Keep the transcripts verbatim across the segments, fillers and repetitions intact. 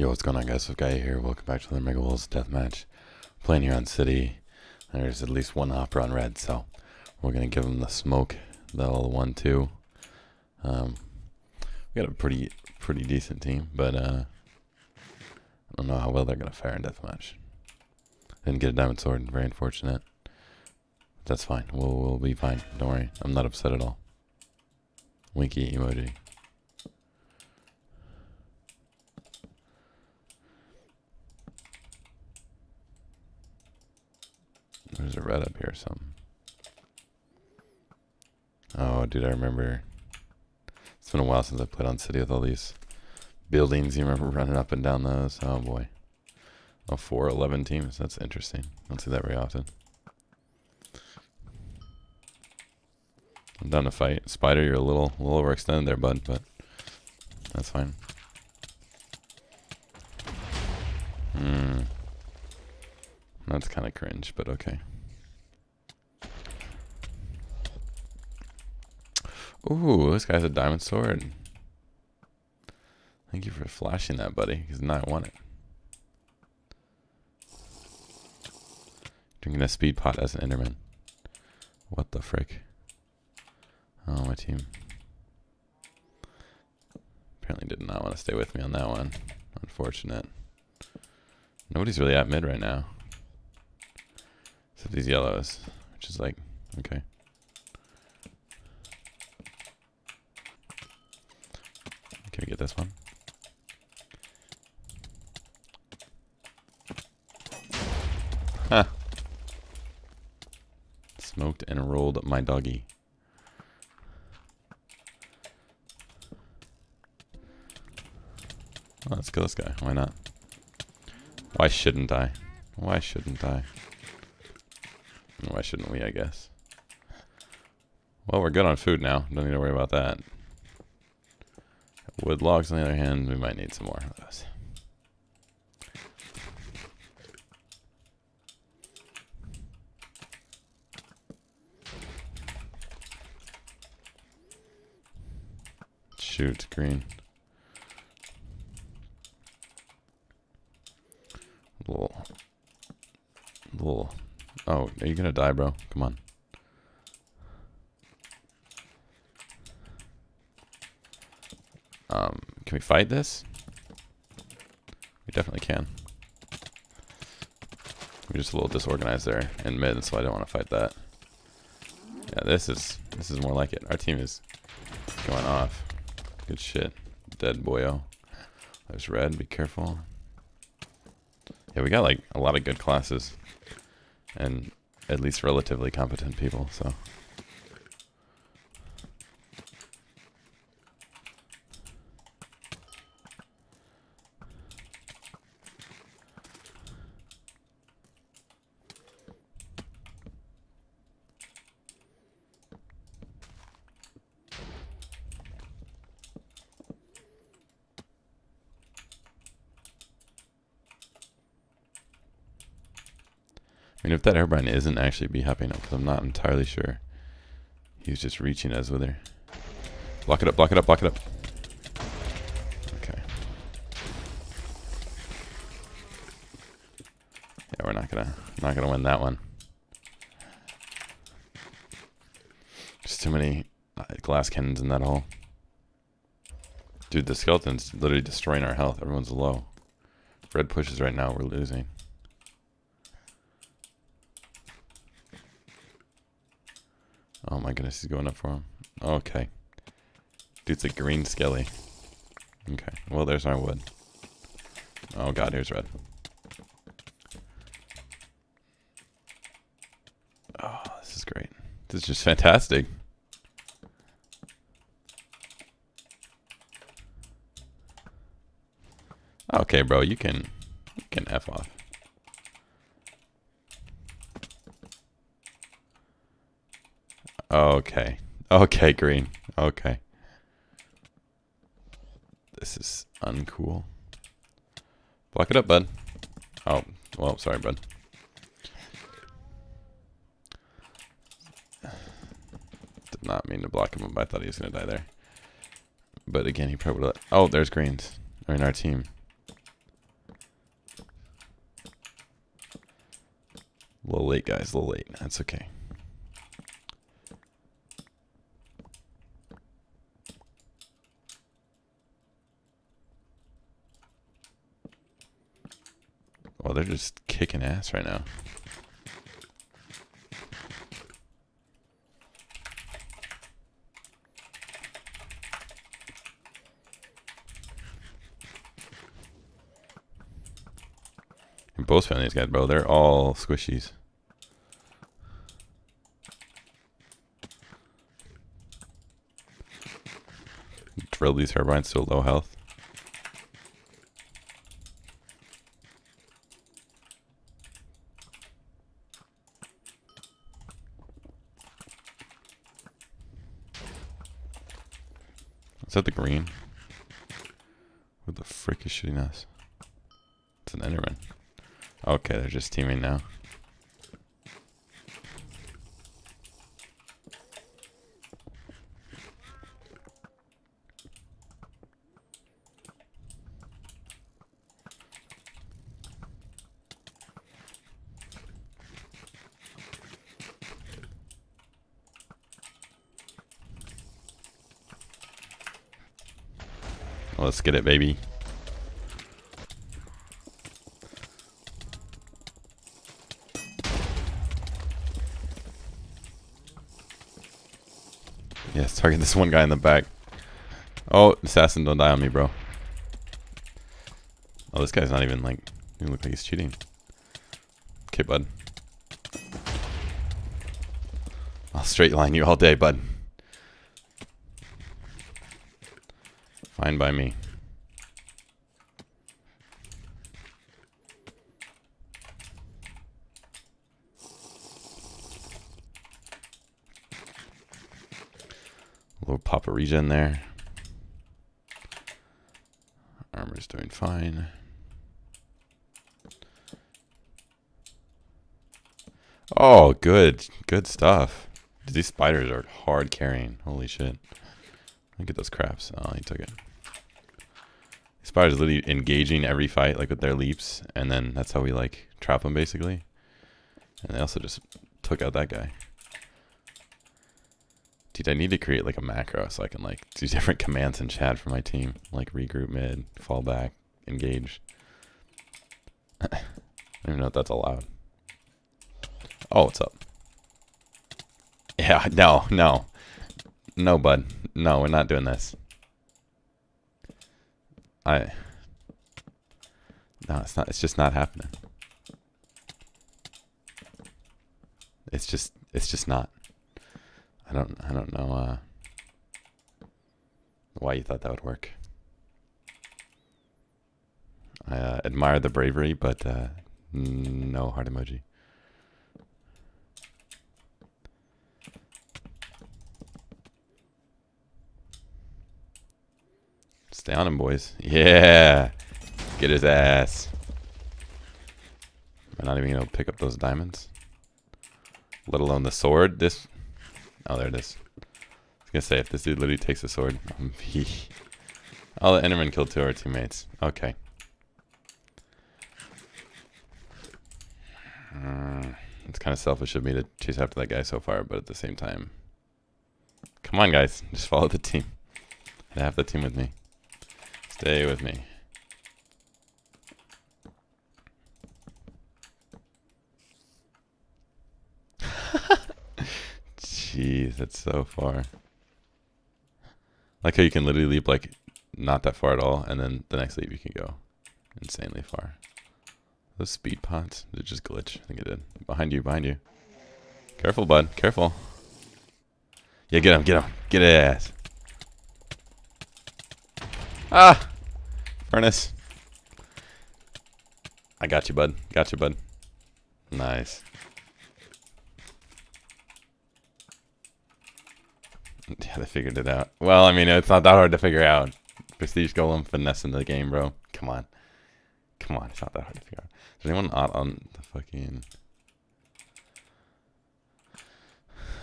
Yo, what's going on, guys? Swift Gaia here. Welcome back to the Mega Walls Deathmatch. Playing here on City. There's at least one hopper on red, so we're going to give him the smoke, the old one, too. Um, we got a pretty pretty decent team, but uh, I don't know how well they're going to fare in Deathmatch. Didn't get a Diamond Sword. Very unfortunate. But that's fine. We'll, we'll be fine. Don't worry. I'm not upset at all. Winky emoji. There's a red up here or something. Oh, dude, I remember. It's been a while since I played on City with all these buildings. You remember running up and down those? Oh, boy. Oh, four eleven teams. That's interesting. I don't see that very often. I'm down to fight. Spider, you're a little, a little overextended there, bud, but that's fine. Hmm. That's kind of cringe, but okay. Ooh, this guy's a Diamond Sword. Thank you for flashing that, buddy. He does not want it. Drinking a speed pot as an Enderman. What the frick? Oh, my team. Apparently did not want to stay with me on that one. Unfortunate. Nobody's really at mid right now. Except these yellows, which is like, okay. Can we get this one? Ha! Smoked and rolled my doggy. Well, let's kill this guy. Why not? Why shouldn't I? Why shouldn't I? Why shouldn't we, I guess? Well, we're good on food now. Don't need to worry about that. Wood logs, on the other hand, we might need some more of those. Shoot, green. Little. Little. Oh, are you gonna die, bro? Come on. Um, can we fight this? We definitely can. We're just a little disorganized there in mid, so I don't want to fight that. Yeah, this is this is more like it. Our team is going off. Good shit. Dead boyo. There's red. Be careful. Yeah, we got like a lot of good classes. And at least relatively competent people, so. I mean, if that Airbrine isn't actually be hopping up, because I'm not entirely sure. He was just reaching us with her. Block it up, block it up, block it up. Okay. Yeah, we're not gonna not gonna win that one. Just too many uh, glass cannons in that hole. Dude, the skeleton's literally destroying our health. Everyone's low. Red pushes right now, we're losing. Oh my goodness, he's going up for him. Okay. Dude's a green skelly. Okay, well, there's our wood. Oh god, here's red. Oh, this is great. This is just fantastic. Okay, bro, you can, you can F off. Okay. Okay, green. Okay. This is uncool. Block it up, bud. Oh, well, sorry, bud. Did not mean to block him up. I thought he was going to die there. But again, he probably... Oh, there's greens. I mean, our team. A little late, guys. A little late. That's okay. Oh, they're just kicking ass right now. And both families got, bro. They're all squishies. Drill these turbines to low health. Is that the green? What the frick is shooting us? It's an Enderman. Okay, they're just teaming now. Let's get it, baby. Yes, target this one guy in the back. Oh, assassin, don't die on me, bro. Oh, this guy's not even like, he looks like he's cheating. Okay, bud. I'll straight line you all day, bud. Fine by me. Little pop of regen there. Armor's doing fine. Oh, good. Good stuff. These spiders are hard carrying. Holy shit. Look at those craps. Oh, he took it. Spiders literally engaging every fight like with their leaps, and then that's how we like trap them basically. And they also just took out that guy. Dude, I need to create like a macro so I can like do different commands in chat for my team, like regroup mid, fall back, engage. I don't even know if that's allowed. Oh, what's up? Yeah, no, no, no, bud, no, we're not doing this. I no, it's not. It's just not happening. It's just, it's just not. I don't, I don't know uh, why you thought that would work. I uh, admire the bravery, but uh, no heart emoji. Stay on him, boys. Yeah! Get his ass. Am I not even going to pick up those diamonds? Let alone the sword? This... Oh, there it is. I was going to say, if this dude literally takes the sword, I'm V. Oh, the Enderman killed two of our teammates. Okay. Uh, it's kind of selfish of me to chase after that guy so far, but at the same time... Come on, guys. Just follow the team. And have the team with me. Stay with me. Jeez, that's so far. Like how you can literally leap like not that far at all, and then the next leap you can go insanely far. Those speed pots, they just glitch. I think it did. Behind you, behind you. Careful, bud. Careful. Yeah, get him, get him, get his ass. Ah! Furnace. I got you, bud. Got you, bud. Nice. Yeah, they figured it out. Well, I mean, it's not that hard to figure out. Prestige Golem finessing the game, bro. Come on. Come on, it's not that hard to figure out. Is anyone not on the fucking...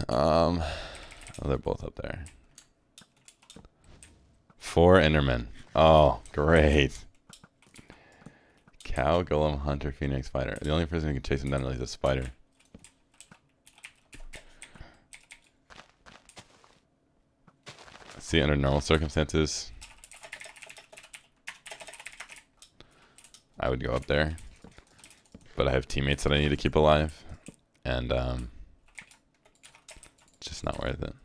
Um... Oh, they're both up there. Four Endermen. Oh, great. Cow, Golem, Hunter, Phoenix, Spider. The only person who can chase him down really is a spider. See, under normal circumstances, I would go up there, but I have teammates that I need to keep alive, and um, just not worth it.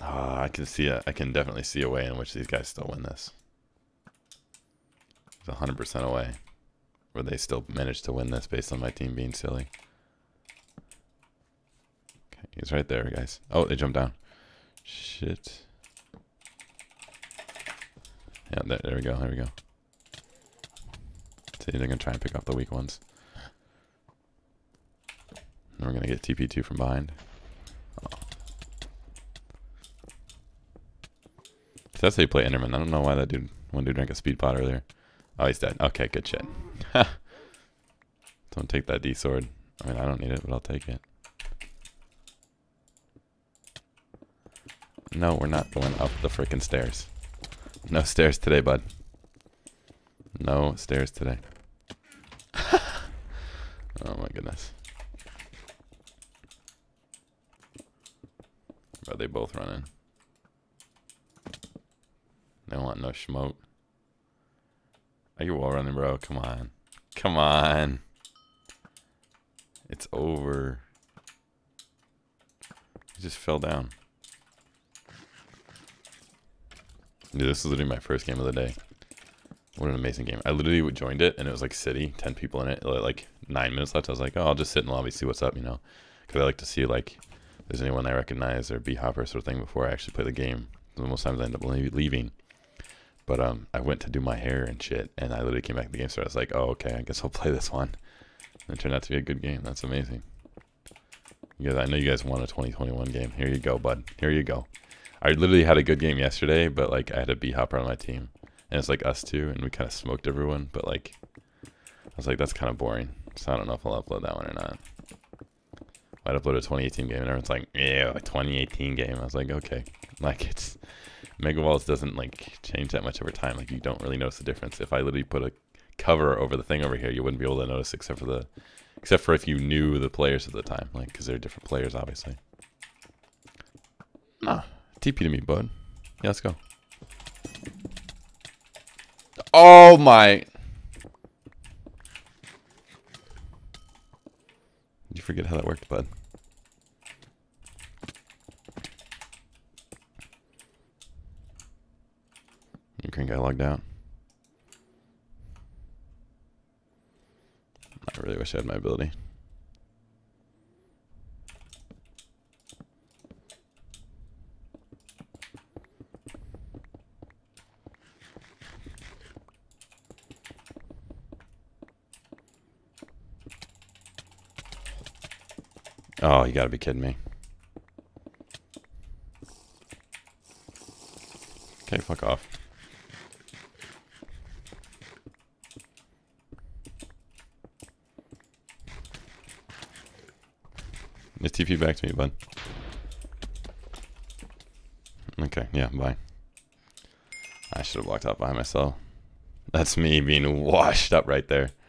Oh, I can see a, I can definitely see a way in which these guys still win this. There's one hundred percent a way where they still manage to win this based on my team being silly. Okay, he's right there, guys. Oh, they jumped down. Shit. Yeah, there, there we go, there we go. See, they're going to try and pick up the weak ones. And we're going to get T P two from behind. Oh. So that's how you play Enderman. I don't know why that dude, one dude drank a speed pot earlier. Oh, he's dead. Okay, good shit. Don't take that D sword. I mean, I don't need it, but I'll take it. No, we're not going up the frickin' stairs. No stairs today, bud. No stairs today. Oh my goodness. Bro, they both running. They want no smoke. Are you wall running, bro? Come on. Come on. It's over. He just fell down. Dude, this was literally my first game of the day. What an amazing game. I literally joined it, and it was like city, ten people in it, like nine minutes left. I was like, oh, I'll just sit in the lobby, see what's up, you know, because I like to see, like, if there's anyone I recognize or B-hopper sort of thing before I actually play the game. Most times I end up leaving. But um, I went to do my hair and shit, and I literally came back to the game store. I was like, oh, okay, I guess I'll play this one. And it turned out to be a good game. That's amazing. You guys, I know you guys want a twenty twenty-one game. Here you go, bud. Here you go. I literally had a good game yesterday, but like I had a B-hopper on my team. And it's like us two, and we kind of smoked everyone. But like, I was like, that's kind of boring. So I don't know if I'll upload that one or not. I'd upload a twenty eighteen game, and everyone's like, yeah, a twenty eighteen game. I was like, okay. Like, it's... Mega Walls doesn't like change that much over time. Like, you don't really notice the difference. If I literally put a cover over the thing over here, you wouldn't be able to notice except for the, except for if you knew the players at the time, like, because they're different players, obviously. Nah, T P to me, bud. Yeah, let's go. Oh my! Did you forget how that worked, bud? Green guy logged out. I really wish I had my ability. Oh, you gotta be kidding me. Okay, fuck off. Just T P back to me, bud. Okay, yeah, bye. I should have walked out by myself. That's me being washed up right there.